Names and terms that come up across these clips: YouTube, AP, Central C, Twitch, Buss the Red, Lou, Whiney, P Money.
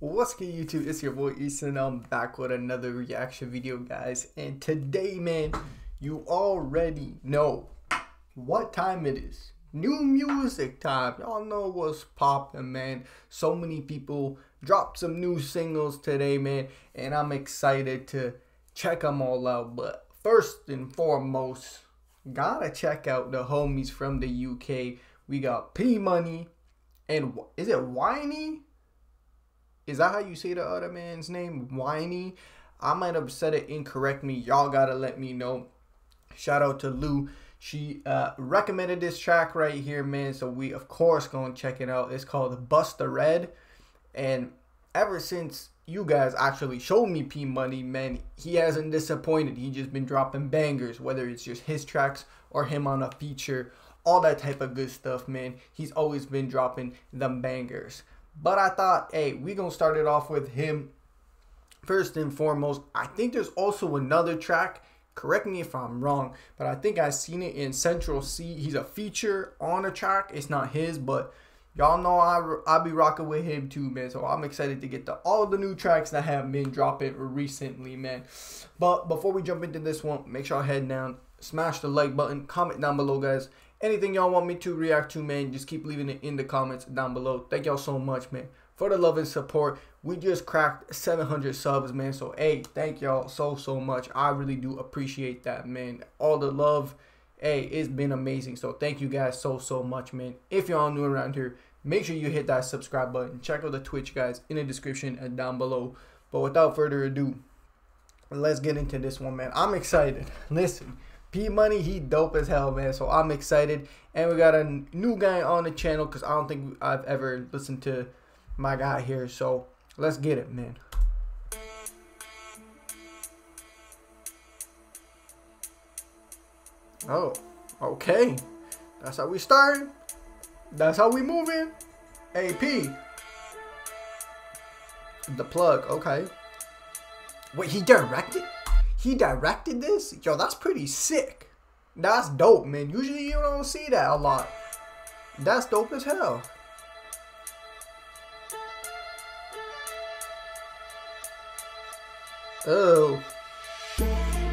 What's good YouTube, it's your boy Easton. I'm back with another reaction video, guys, and today, man, you already know what time it is. New music time. Y'all know what's poppin', man. So many people dropped some new singles today, man, and I'm excited to check them all out. But first and foremost, gotta check out the homies from the UK. We got P Money and is it Whiney? Is that how you say the other man's name? Whiney? I might have said it incorrectly. Y'all gotta let me know. Shout out to Lou. She recommended this track right here, man. So we, of course, gonna check it out. It's called Buss the Red. And ever since you guys actually showed me P Money, man, he hasn't disappointed. He just been dropping bangers, whether it's just his tracks or him on a feature. All that type of good stuff, man. He's always been dropping them bangers. But I thought, hey, we're going to start it off with him first and foremost. I think there's also another track. Correct me if I'm wrong, but I think I seen it in Central C. He's a feature on a track. It's not his, but y'all know I be rocking with him too, man. So I'm excited to get to all the new tracks that have been dropping recently, man. But before we jump into this one, make sure y'all head down, smash the like button, comment down below, guys. Anything y'all want me to react to, man, just keep leaving it in the comments down below. Thank y'all so much, man, for the love and support. We just cracked 700 subs, man. So, hey, thank y'all so much. I really do appreciate that, man. All the love, hey, it's been amazing. So, thank you guys so much, man. If y'all new around here, make sure you hit that subscribe button. Check out the Twitch, guys, in the description and down below. But without further ado, let's get into this one, man. I'm excited. Listen. P Money, he dope as hell, man, so I'm excited. And we got a new guy on the channel because I don't think I've ever listened to my guy here, so let's get it, man. Oh, okay. That's how we starting. That's how we moving. AP. The plug, okay. Wait, he directed? He directed this? Yo, that's pretty sick. That's dope, man. Usually you don't see that a lot. That's dope as hell. Oh.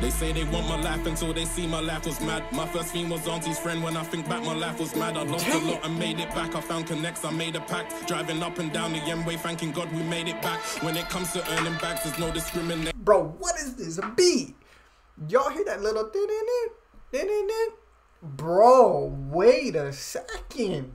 They say they want my life until they see my life was mad. My first fiend was auntie's friend. When I think back, my life was mad. I lost a lot and made it back. I found connects, I made a pact. Driving up and down the M-way, thanking God we made it back. When it comes to earning bags, there's no discrimination. Bro, what is this beat? Y'all hear that little din-din-din? Bro, wait a second.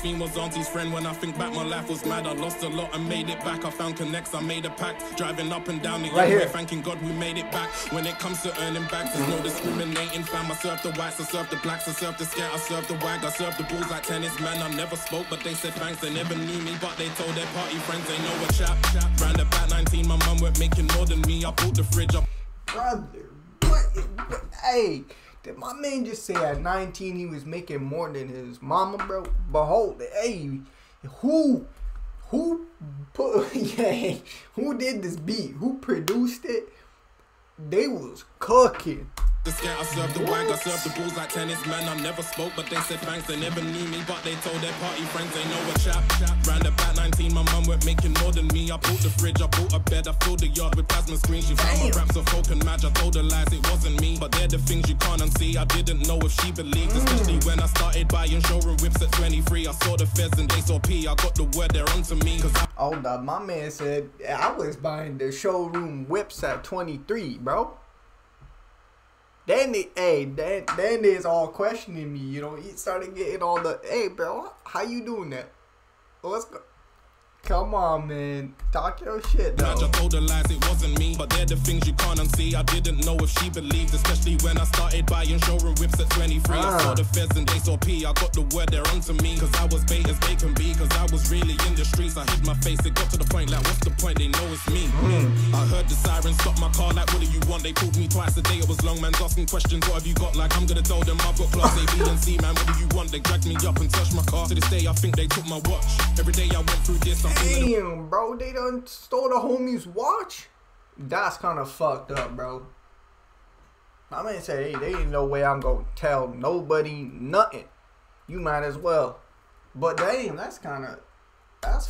Fiend was auntie's friend. When I think back, my life was mad. I lost a lot and made it back. I found connects, I made a pact. Driving up and down the highway, thanking God we made it back. When it comes to earning back, there's no discriminating. Fam, I serve the whites, I serve the blacks, I serve the scare, I serve the wag, I serve the bulls like tennis, man. I never spoke, but they said thanks. They never knew me, but they told their party friends they know a chap. Round about 19, my mum went making more than me. I bought the fridge up. Brother, what? Hey. Did my man just say at 19 he was making more than his mama, bro? Behold, hey, who put, yeah, who did this beat? Who produced it? They was cooking. The scare, I served the wag, I served the bulls like tennis, man. I never spoke, but they said thanks. They never knew me, but they told their party friends they know a chap. Round about 19, my mum went making more than me. I bought the fridge, I bought a bed, I filled the yard with plasma screens. You found my raps of folk and match. I told her lies, it wasn't me, but they're the things you can't unsee. I didn't know if she believed, especially when I started buying showroom whips at 23. I saw the feds and they saw P. I got the word they're onto me. Oh, no, my man said I was buying the showroom whips at 23, bro. Then they, hey, then they's all questioning me, you know. He started getting all the, hey, bro, how you doing that? Let's go. Come on, man. Talk your shit, though. I just told her lies, it wasn't me, but they're the things you can't unsee. I didn't know if she believed, especially when I started buying showroom whips at 23. I saw the feds and they saw P. I got the word they're onto me, because I was bait as they can be, because I was really in the streets. I hid my face, it got to the point, like, what's the point? They know it's me. I heard the sirens stop my car, like, what do you want? They pulled me twice a day, it was long, man's asking questions. What have you got? Like, I'm going to tell them I've got class A, B, and C, man. What do you want? They dragged me up and touched my car. To this day, I think they took my watch. Every day I went through this, damn, bro, they done stole the homie's watch? That's kind of fucked up, bro. My man said, hey, there ain't no way I'm gonna tell nobody nothing. You might as well. But damn, that's kind of,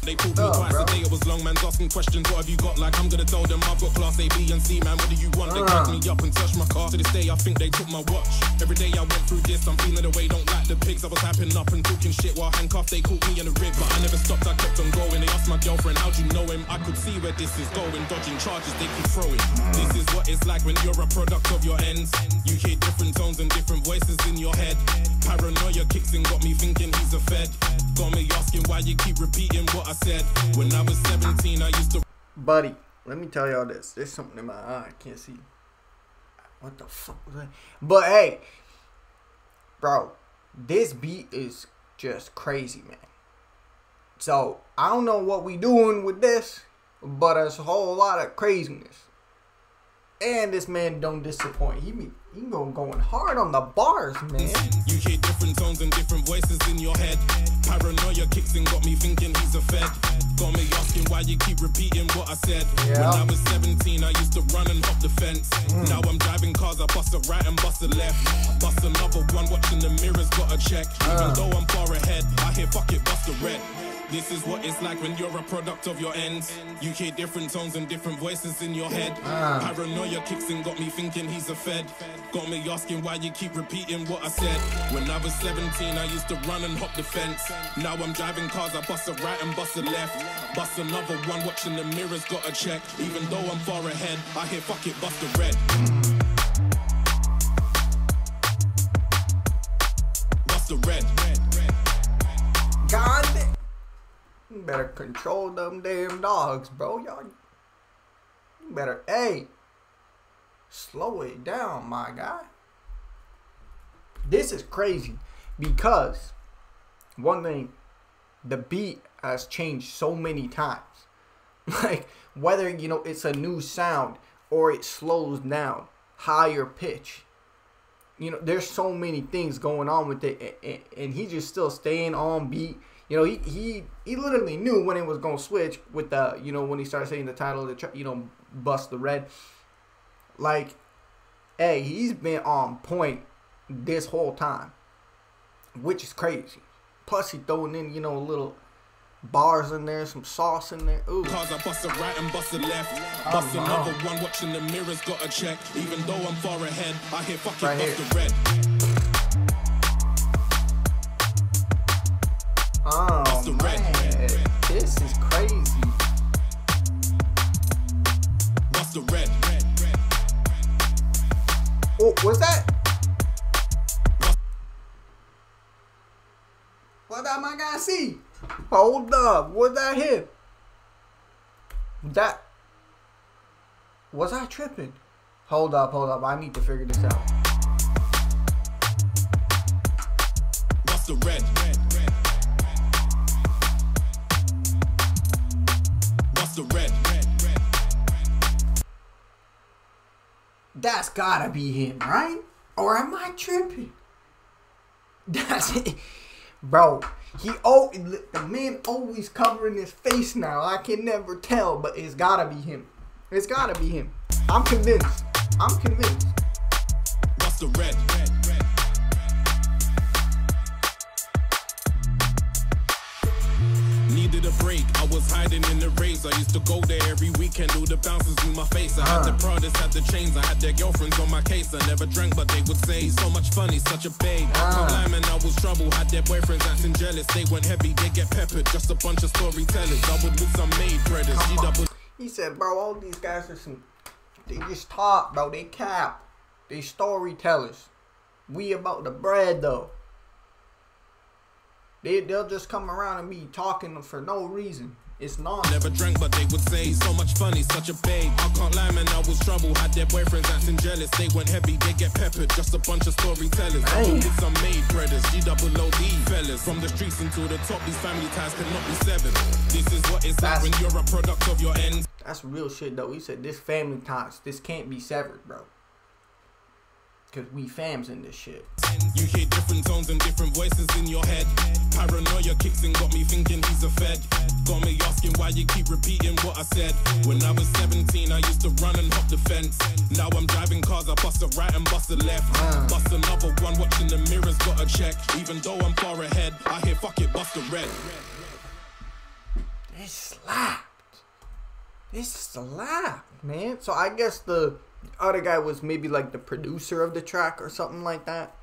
They pulled me twice a day, it was long, man's asking questions, what have you got? Like, I'm gonna tell them I've got class A, B and C, man, what do you want? They cracked me up and touched my car. To this day, I think they took my watch. Every day I went through this, I'm feeling away, don't like the pigs. I was hyping up and talking shit while handcuffed, they caught me in the rib. But I never stopped, I kept on going. They asked my girlfriend, how'd you know him? I could see where this is going, dodging charges, they keep throwing. This is what it's like when you're a product of your ends. You hear different tones and different voices in your head. Paranoia kicks in, got me thinking he's a fed. Got me asking why you keep repeating what I said. When I was 17, I used to... Buddy, let me tell y'all this. There's something in my eye. I can't see. What the fuck was that? But hey, bro, this beat is just crazy, man. So, I don't know what we doing with this, but it's a whole lot of craziness. And this man don't disappoint. He going hard on the bars, man. You hear different tones and different voices in your head. Paranoia kicks in, got me thinking he's a fed. Got me asking why you keep repeating what I said. Yeah. When I was 17, I used to run and hop the fence. Now I'm driving cars, I bust a right and bust a left. Bust another one, watching the mirrors, gotta check. Even though I'm far ahead, I hear fuck it, Bust the Red. This is what it's like when you're a product of your ends. You hear different tones and different voices in your head. Paranoia kicks in, got me thinking he's a fed. Got me asking why you keep repeating what I said. When I was 17, I used to run and hop the fence. Now I'm driving cars, I bust a right and bust a left. Bust another one, watching the mirrors, gotta check. Even though I'm far ahead, I hear fuck it, Bust the Red. Bust the Red. God damn. You better control them damn dogs, bro. Y'all, you better, hey, slow it down, my guy. This is crazy because, one thing, the beat has changed so many times. Like, whether, you know, it's a new sound or it slows down, higher pitch. You know, there's so many things going on with it, and he just still staying on beat. You know, he literally knew when it was gonna switch with the, you know, when he started saying the title of the, you know, Bust the Red. Like, hey, he's been on point this whole time, which is crazy. Plus, he throwing in, you know, a little bars in there, some sauce in there. Ooh. Cause I bust a right and bust a left. Bust another one, watching the mirrors, gotta check. Even though I'm far ahead, I hear fucking right Bust the Red. Oh, man. This is crazy. Bust the Red. Oh, what's that? What that my guy see? Hold up. What that hit? That. Was I tripping? Hold up, hold up. I need to figure this out. Bust the Red. The Red. That's gotta be him, right? Or am I tripping? That's it, bro. The man always covering his face now. I can never tell, but it's gotta be him. It's gotta be him. I'm convinced. I'm convinced. That's the Red. Needed a break, I was hiding in the race. I used to go there every weekend, do the bounces in my face. I had the products, had the chains, I had their girlfriends on my case. I never drank, but they would say, he's so much fun, he's such a babe. I'm and I was trouble, had their boyfriends acting jealous. They went heavy, they get peppered, just a bunch of storytellers. I would with some maid brothers. He said, bro, all these guys are some, they just talk, bro, they cap. They storytellers. We about the bread, though. They'll just come around and be talking for no reason. It's not. Never drank, but they would say, so much funny, such a babe. I can't lie, man, I was trouble. Had their boyfriends acting jealous. They went heavy, they get peppered. Just a bunch of storytellers. I with some maid brothers, G-double-O-D fellas. From the streets until the top, these family ties cannot be severed. This is what it's like when you're a product of your ends. That's real shit, though. He said, this family ties, this can't be severed, bro. Cause we fams in this shit. You hear different tones and different voices in your head. Paranoia kicks in, got me thinking he's a fed. Got me asking why you keep repeating what I said. When I was 17, I used to run and hop the fence. Now I'm driving cars, I bust a right and bust a left. Bust another one, watching the mirrors, gotta check. Even though I'm far ahead, I hear fuck it, Bust the Red. it slapped. It slapped, man. So I guess the other guy was maybe like the producer of the track or something like that.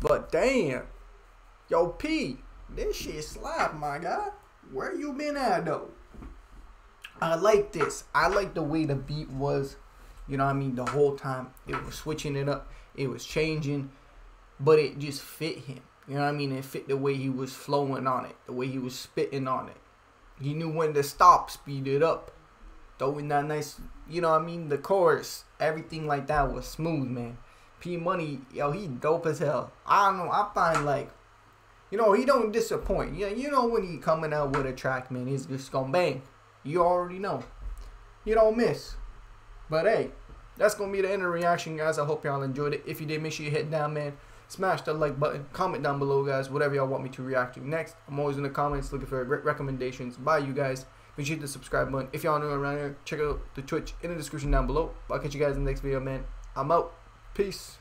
But damn. Yo, P, this shit slapped, my guy. Where you been at, though? I like this. I like the way the beat was, you know what I mean, the whole time. It was switching it up. It was changing. But it just fit him. You know what I mean? It fit the way he was flowing on it. The way he was spitting on it. He knew when to stop, speed it up. Throwing that nice, you know what I mean, the chorus. Everything like that was smooth, man. P Money, yo, he dope as hell. I don't know. I find, like, you know, he don't disappoint. Yeah, you know when he coming out with a track, man, he's just gonna bang. You already know. You don't miss. But hey, that's gonna be the end of the reaction, guys. I hope y'all enjoyed it. If you did, make sure you hit down, man. Smash that like button. Comment down below, guys, whatever y'all want me to react to next. I'm always in the comments looking for great recommendations by you guys. Make sure you hit the subscribe button. If y'all new around here, check out the Twitch in the description down below. I'll catch you guys in the next video, man. I'm out. Peace.